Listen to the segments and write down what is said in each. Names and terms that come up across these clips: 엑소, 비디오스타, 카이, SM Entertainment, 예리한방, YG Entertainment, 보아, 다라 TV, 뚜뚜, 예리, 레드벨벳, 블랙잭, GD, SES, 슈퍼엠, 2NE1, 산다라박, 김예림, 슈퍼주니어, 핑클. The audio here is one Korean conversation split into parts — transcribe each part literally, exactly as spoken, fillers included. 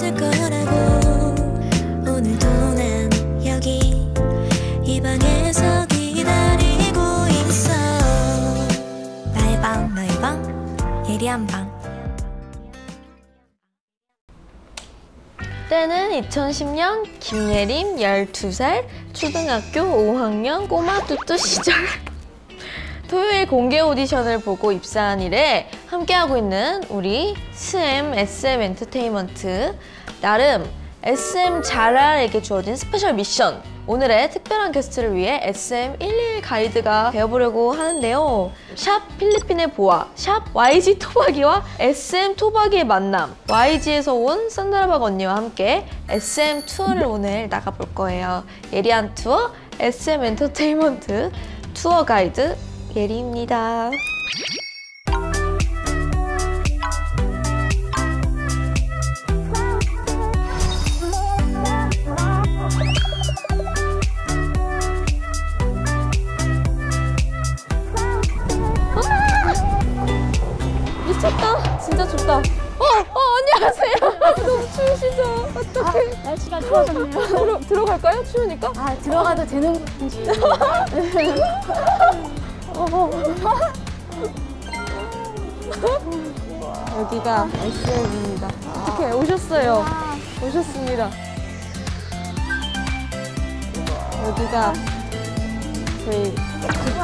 있을 거라고. 오늘도 난 여기 이 방에서 기다리고 있어. 나의 방, 너의 방, 예리한 방. 때는 이천십 년, 김예림 열두 살, 초등학교 오 학년 꼬마 뚜뚜 시절. 토요일 공개 오디션을 보고 입사한 이래 함께하고 있는 우리 에스엠, 에스엠 엔터테인먼트. 나름 에스엠 자랄에게 주어진 스페셜 미션, 오늘의 특별한 게스트를 위해 에스엠 일일일 가이드가 배워보려고 하는데요. 샵 필리핀의 보아, 샵 와이지 토박이와 에스엠 토박이의 만남, 와이지에서 온 산다라박 언니와 함께 에스엠 투어를 오늘 나가볼 거예요. 예리한 투어, 에스엠 엔터테인먼트 투어 가이드 예리입니다. 춥다. 진짜 춥다. 어! 어! 안녕하세요. 너무 추우시죠? 어떡해. 아, 날씨가 추워졌네요. 들어, 들어갈까요? 추우니까? 아, 들어가도 어. 되는 건지. 여기가 에스엠입니다. 어떡해. 오셨어요. 오셨습니다. 여기가 저희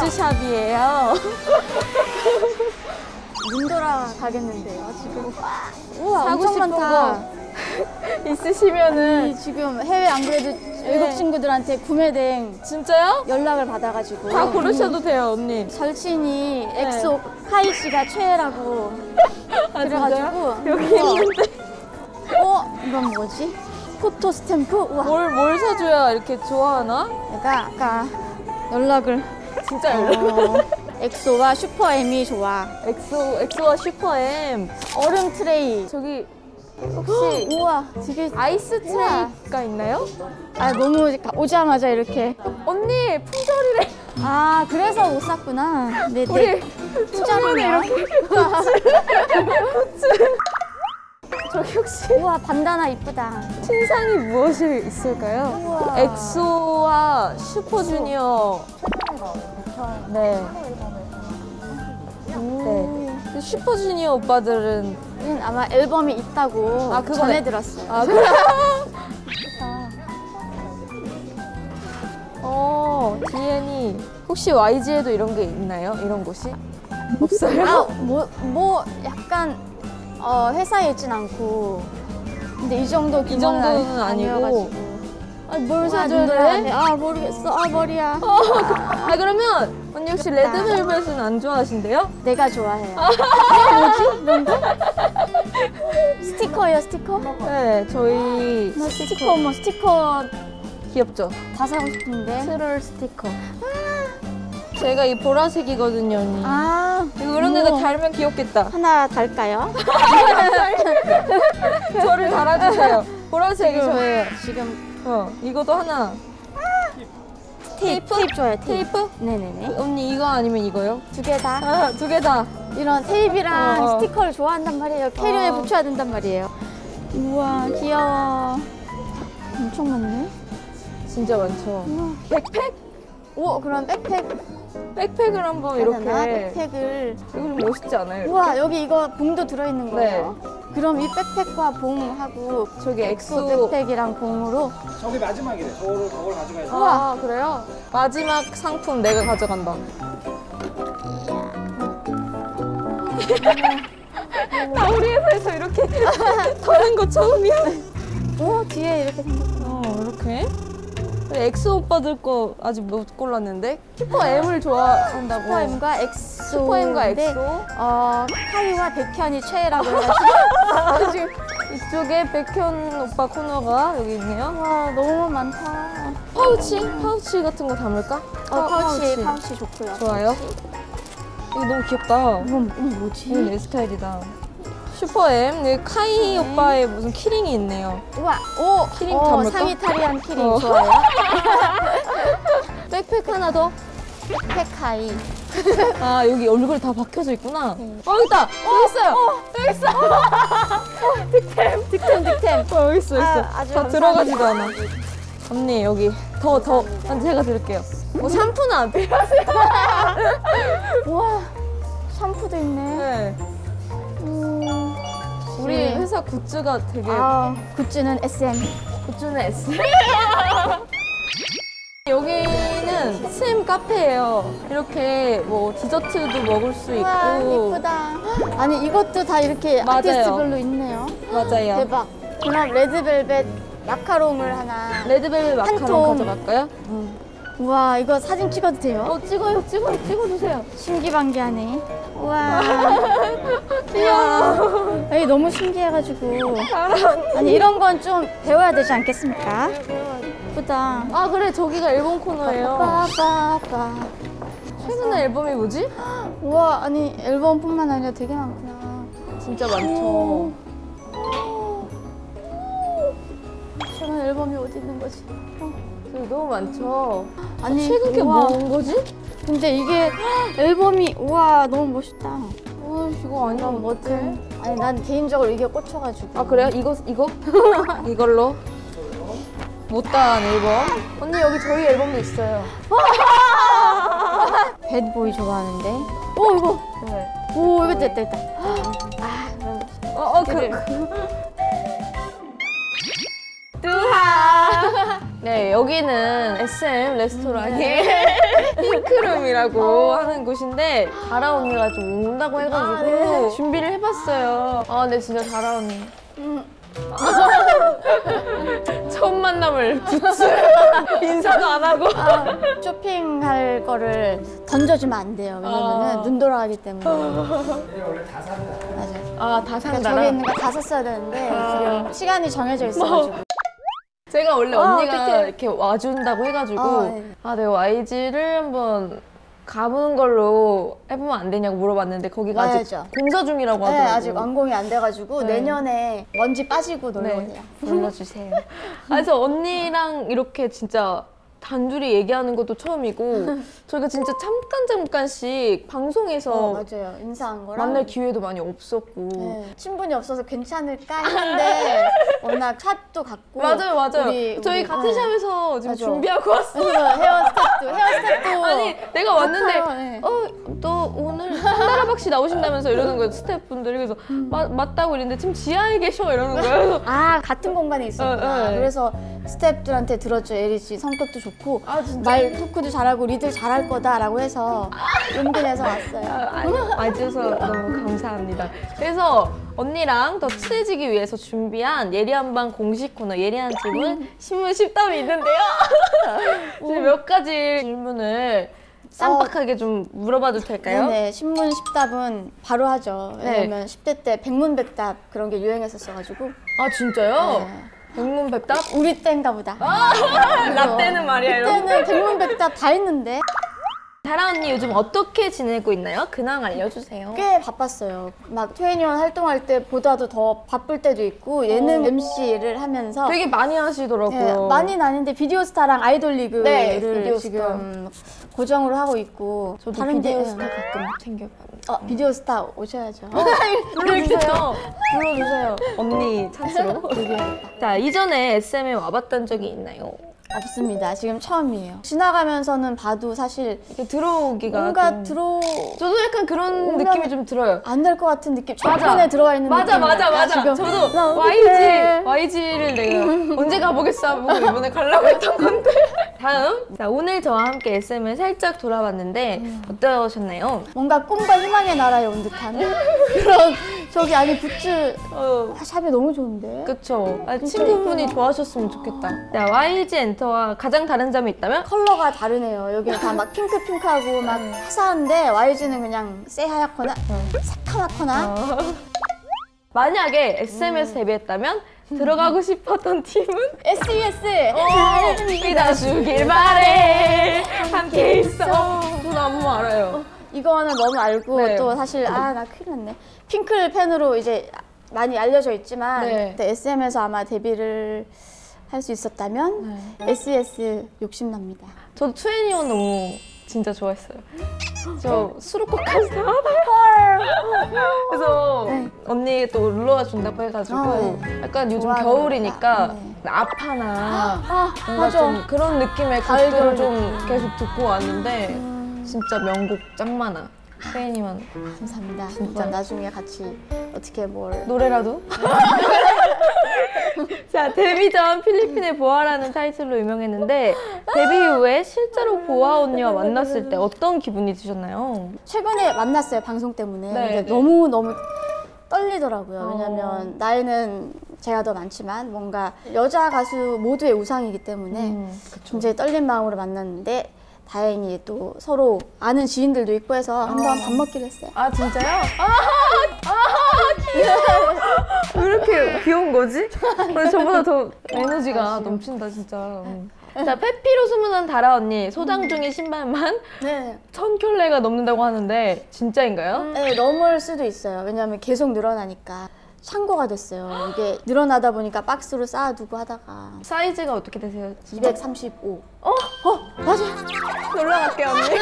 굿즈샵이에요. 눈 돌아가겠는데요, 지금. 우와, 사고 엄청 많다. 있으시면은. 아니, 지금 해외 안 그래도 외국 네. 친구들한테 구매된. 진짜요? 연락을 받아가지고. 다 고르셔도 음. 돼요, 언니. 절친이 엑소 네. 카이 씨가 최애라고. 아, 그래가지고. 여기 있는데. 어, 이건 뭐지? 포토 스탬프? 우와. 뭘, 뭘 사줘야 이렇게 좋아하나? 내가 아까 연락을. 진짜 연락을. 어... 엑소와 슈퍼엠이 좋아. 엑소, 엑소와 슈퍼엠. 얼음 트레이. 저기 혹시 우와, 되게 아이스 트레이가 있나요? 아, 너무 오자마자 이렇게. 언니, 품절이래. 아, 그래서 못 샀구나. 네, 네. 품절이네요. 저기 혹시 우와, 반다나 이쁘다. 신상이 무엇이 있을까요? 우와. 엑소와 슈퍼주니어. 네. 네. 슈퍼주니어 오빠들은 아마 앨범이 있다고 아, 전해 들었어요. 아, 그래? 어, 디엔이 혹시 와이지에도 이런 게 있나요? 이런 곳이? 없어요? 아, 뭐, 뭐 약간 어, 회사에 있진 않고. 근데 이 정도 이 정도는 아니어가지고. 아, 뭘 사줘야 돼? 아, 모르겠어. 아, 머리야. 어, 아, 아, 그러면 언니 혹시 레드벨벳은 안 좋아하신대요? 내가 좋아해요. 아, 뭐지? 뭔데? 스티커예요, 스티커? 네, 저희 스티커. 스티커, 뭐 스티커 귀엽죠? 다 사고 싶은데. 트롤 스티커. 아, 제가 이 보라색이거든요, 언니. 아, 이거 그런 데다 달면 귀엽겠다. 하나 달까요? 저를 달아주세요. 보라색이 지금, 저예요. 지금. 어, 이것도 하나. 아! 테이프? 테이프 좋아요, 테이프. 테이프? 네네네. 언니, 이거 아니면 이거요? 두 개 다. 아, 두 개 다. 이런 테이프랑 어. 스티커를 좋아한단 말이에요. 캐리어에 어. 붙여야 된단 말이에요. 우와, 귀여워. 엄청 많네. 진짜 많죠. 우와. 백팩? 오, 그럼 백팩. 백팩을 한번 이렇게. 백팩을. 이거 좀 멋있지 않아요? 이렇게? 우와, 여기 이거 봉도 들어있는 거예요. 네. 그럼 이 백팩과 봉하고 저기 엑소, 엑소 백팩이랑 봉으로 저기 마지막이래. 저거를 저걸 가져가야 돼. 아, 그래요? 마지막 상품 내가 가져간다. 나 우리 회사에서 이렇게 다른 거 처음이야. 오, 뒤에 이렇게 생겼어. 어, 이렇게? 엑소 오빠들 거 아직 못 골랐는데? 슈퍼엠을 좋아한다고. 슈퍼엠과 엑소. 슈퍼엠과 엑소. 어, 카이와 백현이 최애라고 해가지고. 지금 이쪽에 백현 오빠 코너가 여기 있네요. 와, 너무 많다. 파우치? 파우치 같은 거 담을까? 어, 어 파우치, 파우치. 파우치 좋고요. 좋아요. 파우치. 이거 너무 귀엽다. 이건, 이건 뭐지? 이건 내 스타일이다. 슈퍼엠, 여기 카이 음. 오빠의 무슨 키링이 있네요. 우와, 오! 키링 어, 담을까? 상이탈리안 키링 어. 좋아요. 백팩 하나 더. 백팩 카이. 아, 여기 얼굴 다 박혀져 있구나. 네. 어, 여기 있다! 어, 여기 있어요! 어, 여기 있어! 어. 딕템! 딕템, 딕템! 어, 여기 있어, 있어. 아, 다 들어가지도 않아. 언니, 여기. 더, 더. 난 제가 들을게요. 어, 샴푸는 안 필요하세요? 우와, 샴푸도 있네. 네. 음, 우리 네. 회사 굿즈가 되게. 아, 굿즈는 에스엠. 굿즈는 에스엠. 여기는 스님 카페예요. 이렇게 뭐 디저트도 먹을 수 우와, 있고. 예쁘다. 아니 이것도 다 이렇게 맞아요. 아티스트별로 있네요. 맞아요. 대박. 그럼 레드벨벳 마카롱을 하나. 레드벨벳 마카롱 가져갈까요? 음. 우와 이거 사진 찍어도 돼요? 어 찍어요. 찍어요. 찍어주세요. 신기반기하네. 우와. 귀여워. 아니, 너무 신기해가지고. 아니 이런 건 좀 배워야 되지 않겠습니까? 예쁘다. 아 그래 저기가 앨범 코너예요. 빠빠빠. 최근에 앨범이 뭐지? 우와 아니 앨범뿐만 아니라 되게 많구나. 진짜 많죠. 최근 앨범이 어디 있는 거지? 어, 너무 많죠. 아니 최근 게 뭔 거지? 근데 이게 앨범이 우와 너무 멋있다. 어 이거 아니야 뭐지? 아니 난 개인적으로 이게 꽂혀가지고. 아 그래요? 이거 이거 이걸로. 못다한 앨범. 언니 여기 저희 앨범도 있어요. 배드보이 좋아하는데. 오 이거. 네. 오 이거 됐다 됐다. 아 그럼. 어어 그래. 뚜하. 네 여기는 에스엠 레스토랑의 핑크룸이라고 하는 곳인데 다라 언니가 좀 온다고 해가지고 아, 네. 준비를 해봤어요. 아 근데 진짜 다라 언니. 음. 처음 만남을 부츠 인사도 안 하고 아, 쇼핑할 거를 던져주면 안 돼요. 왜냐면은 아. 눈 돌아가기 때문에. 원래 다 산다. 맞아요. 아, 다 산다. 저기 있는 거 다 샀어야 되는데 지금 시간이 정해져 있어가지고. 제가 원래 언니가 아, 이렇게 와준다고 해가지고 아, 네. 아, 내가 와이지를 한번 가보는 걸로 해보면 안 되냐고 물어봤는데 거기가 와야죠. 아직 공사 중이라고 하더라고요. 네, 아직 완공이 안 돼가지고 네. 내년에 먼지 빠지고 놀러오세요. 네. 놀러주세요. 그래서 언니랑 이렇게 진짜 단둘이 얘기하는 것도 처음이고 저희가 진짜 잠깐 잠깐씩 방송에서 어, 맞아요. 인사한 거랑 만날 기회도 많이 없었고 네. 친분이 없어서 괜찮을까 했는데 워낙 샷도 갖고 맞아요 맞아요 우리, 저희 우리, 같은 네. 샵에서 지금 맞아. 준비하고 왔어요. 헤어스타일도 헤어스타일도 아니 내가 왔는데 네. 어 너 오늘 산다라박 씨 나오신다면서 이러는 거예요. 스태프분들이 그래서 음. 마, 맞다고 이랬는데 지금 지하에 계셔 이러는 거예요. 아 같은 공간에 있었구나. 어, 네. 그래서 스태프들한테 들었죠. 예리 씨 성격도 좋고 아, 말 토크도 잘하고 리들 잘할 거다라고 해서 용기내서 왔어요. 아, 와주셔서 너무 감사합니다. 그래서 언니랑 더 친해지기 위해서 준비한 예리한방 공식 코너 예리한 집은 신문 십답이 있는데요. 지금 몇 가지 질문을 쌈박하게 좀 물어봐도 될까요? 네, 신문 십답은 바로 하죠. 왜냐면 네. 십 대 때 백문백답 그런 게 유행했었어가지고. 아 진짜요? 네. 백문백답? 우리 때인가 보다. 아, 나 때는 말이야 이런. 그때는 백문백답 다 했는데. 다라 언니 요즘 어떻게 지내고 있나요? 근황 알려주세요. 꽤 바빴어요. 막 투애니원 활동할 때보다도 더 바쁠 때도 있고 예능 오. 엠씨를 하면서 되게 많이 하시더라고요. 네, 많이는 아닌데 비디오스타랑 아이돌 리그를 네, 비디오스타. 지금 고정으로 하고 있고 저도 다른 비디오스타 게... 가끔 챙겨봐요. 어, 비디오스타 오셔야죠. 불러주세요. 불러주세요. 언니 찬스로. 자, 이전에 에스엠에 와봤던 적이 있나요? 없습니다. 지금 처음이에요. 지나가면서는 봐도 사실 들어오기가 뭔가 좀... 들어 저도 약간 그런 느낌이 좀 들어요. 안 될 것 같은 느낌. 좌편에 들어와 있는 맞아, 느낌. 맞아 맞아 맞아. 저도 와이지 와이지를 내가 언제 가보겠어 하고 이번에 가려고 했던 건데. 다음. 자, 오늘 저와 함께 에스엠을 살짝 돌아봤는데 음. 어떠셨나요? 뭔가 꿈과 희망의 나라에 온 듯한 그런 저기 아니 굿즈 어. 샵이 너무 좋은데. 그쵸. 아, 친구분이 좋아하셨으면 좋겠다. 자, 와이지 엔터와 가장 다른 점이 있다면? 컬러가 다르네요. 여기는 다 막 핑크핑크하고 막 화사한데 와이지는 그냥 새하얗거나 어. 새카맣거나 어. 만약에 에스엠에서 음. 데뷔했다면? 들어가고 싶었던 팀은? 에스이에스! 오, 믿어주길 바래! 함께 있어! 그건 아무 말 알아요. 이거는 너무 알고 네. 또 사실 아, 나 큰일 났네. 핑클 팬으로 이제 많이 알려져 있지만 네. 에스엠에서 아마 데뷔를 할 수 있었다면 네. 에스이에스 욕심납니다. 저도 투애니원 너무 진짜 좋아했어요. 저 수록곡까지 다 알아요. 그래서 네. 언니 또 놀러와 준다고 해가지고 어, 네. 약간 요즘 좋아하는, 겨울이니까 네. 아파나 아, 뭔가 맞아. 좀 그런 느낌의 가을들을 좀 계속 듣고 왔는데 음. 진짜 명곡 짱 많아. 투애니원 감사합니다. 진짜 나중에 같이 어떻게 뭘 노래라도? 자, 데뷔 전 필리핀의 보아라는 타이틀로 유명했는데 데뷔 이후에 실제로 보아 언니와 만났을 때 어떤 기분이 드셨나요? 최근에 만났어요, 방송 때문에. 네, 근데 네. 너무 너무 떨리더라고요. 어. 왜냐면 나이는 제가 더 많지만 뭔가 여자 가수 모두의 우상이기 때문에 음, 굉장히 떨린 마음으로 만났는데 다행히 또 서로 아는 지인들도 있고 해서 한번 밥 먹기로 했어요. 아 진짜요? 아, 아 귀여워. 왜 이렇게 귀여운 거지? 저보다 더 에너지가 아, 넘친다 진짜. 자, 페피로 소문난 다라 언니 소장 중인 신발만 네. 천 켤레가 넘는다고 하는데 진짜인가요? 네, 넘을 수도 있어요. 왜냐하면 계속 늘어나니까. 창고가 됐어요. 이게 늘어나다 보니까 박스로 쌓아두고 하다가. 사이즈가 어떻게 되세요? 이백삼십오. 어? 어? 맞아. 놀러 갈게요, 언니.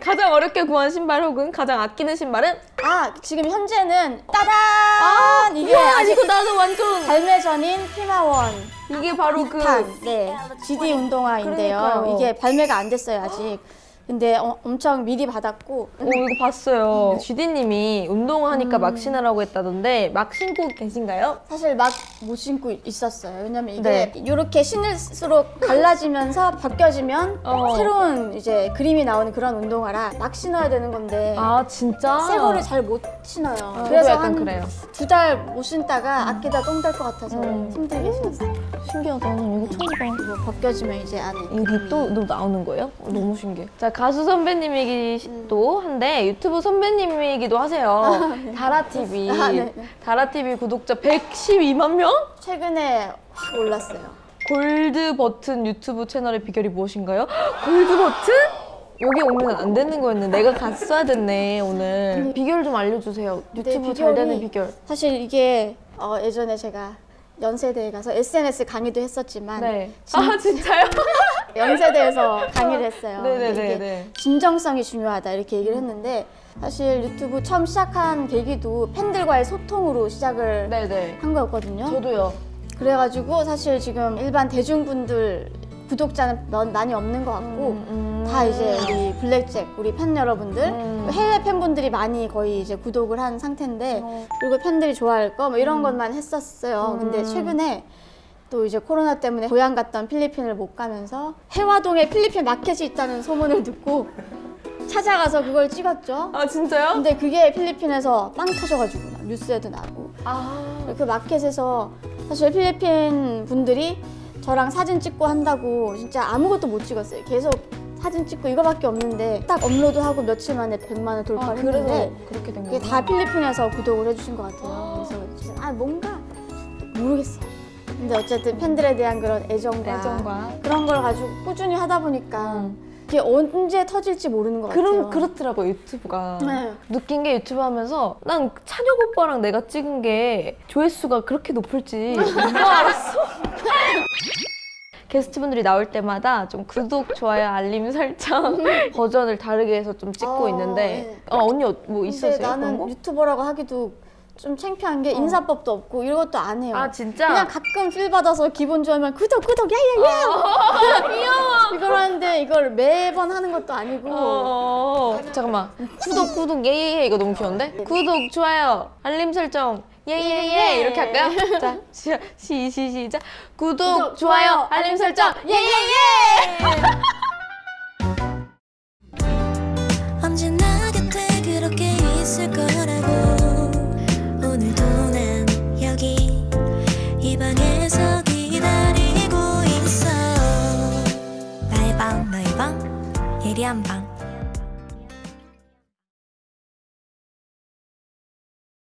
가장 어렵게 구한 신발 혹은 가장 아끼는 신발은? 아, 지금 현재는 따단! 아, 이게 우와, 아직 이거 나도 완전 발매 전인 피마원. 이게 바로 핫한, 그 네. 지디 운동화인데요. 그러니까요. 이게 발매가 안 됐어요, 아직. 근데 어, 엄청 미리 받았고. 오, 이거 봤어요. 음. 지디님이 운동하니까 음. 막 신으라고 했다던데 막 신고 계신가요? 사실 막 못 신고 있었어요. 왜냐면 이게 이렇게 네. 신을수록 갈라지면서 벗겨지면 어. 새로운 이제 그림이 나오는 그런 운동화라 막 신어야 되는 건데. 아 진짜? 새 거를 잘 못 신어요. 아, 그래서 한 두 달 못 신다가 음. 아끼다 똥 달 것 같아서 음. 힘들게 신었어요. 신기하다. 이거 처음 봐. 이거 벗겨지면 이제 안에 이게 또 나오는 거예요? 음. 너무 신기해. 자, 가수 선배님이기도 한데 유튜브 선배님이기도 하세요. 아, 네. 다라 티비. 아, 네, 네. 다라 티비 구독자 백십이만 명? 최근에 확 올랐어요. 골드 버튼 유튜브 채널의 비결이 무엇인가요? 골드 버튼? 여기 오면 안 되는 거였는데 내가 갔어야 됐네 오늘. 아니, 비결 좀 알려주세요. 유튜브 네, 잘 되는 비결. 사실 이게 어, 예전에 제가 연세대에 가서 에스엔에스 강의도 했었지만 네. 진... 아 진짜요? 연세대에서 강의를 했어요. 네네네. 진정성이 중요하다 이렇게 얘기를 했는데 사실 유튜브 처음 시작한 계기도 팬들과의 소통으로 시작을 네네. 한 거였거든요. 저도요. 그래가지고 사실 지금 일반 대중분들 구독자는 많이 없는 것 같고 음, 음. 다 이제 우리 블랙잭 우리 팬 여러분들 음. 해외 팬분들이 많이 거의 이제 구독을 한 상태인데 어. 그리고 팬들이 좋아할 거 뭐 이런 음. 것만 했었어요. 음. 근데 최근에 또 이제 코로나 때문에 고향 갔던 필리핀을 못 가면서 해화동에 필리핀 마켓이 있다는 소문을 듣고 찾아가서 그걸 찍었죠. 아 진짜요? 근데 그게 필리핀에서 빵 터져가지고 뉴스에도 나고 아. 그 마켓에서 사실 필리핀 분들이 저랑 사진 찍고 한다고 진짜 아무것도 못 찍었어요. 계속 사진 찍고 이거밖에 없는데 딱 업로드하고 며칠 만에 백만을 돌파를 아, 했는데 그렇게 된 그게 거구나. 다 필리핀에서 구독을 해주신 것 같아요. 아. 그래서 아 뭔가 모르겠어요. 근데 어쨌든 팬들에 대한 그런 애정과, 애정과. 그런 걸 가지고 꾸준히 하다 보니까 음. 이게 언제 터질지 모르는 것 그런, 같아요. 그렇더라고요, 유튜브가. 네. 느낀 게 유튜브 하면서 난 찬혁 오빠랑 내가 찍은 게 조회수가 그렇게 높을지 누가 알았어? 게스트분들이 나올 때마다 좀 구독, 좋아요, 알림 설정 버전을 다르게 해서 좀 찍고 어, 있는데 네. 어, 언니 뭐 있었어요? 나는 유튜버라고 하기도 좀 창피한 게 어. 인사법도 없고 이것도 안 해요. 아 진짜? 그냥 가끔 필 받아서 기분 좋으면 구독 구독 야야야! 어, 귀여워! 이걸 하는데 이걸 매번 하는 것도 아니고 어, 잠깐만 구독 구독 예예예 이거 너무 귀여운데? 어, 구독 좋아요 알림 설정 예예예 이렇게 할까요? 자 시, 시, 시, 시작! 구독, 구독 좋아요, 좋아요 알림 설정 예예예! 언제나 곁에 그렇게 있을 거라고 방에서 기다리고 있어. 나의 방, 너의 방, 예리한 방.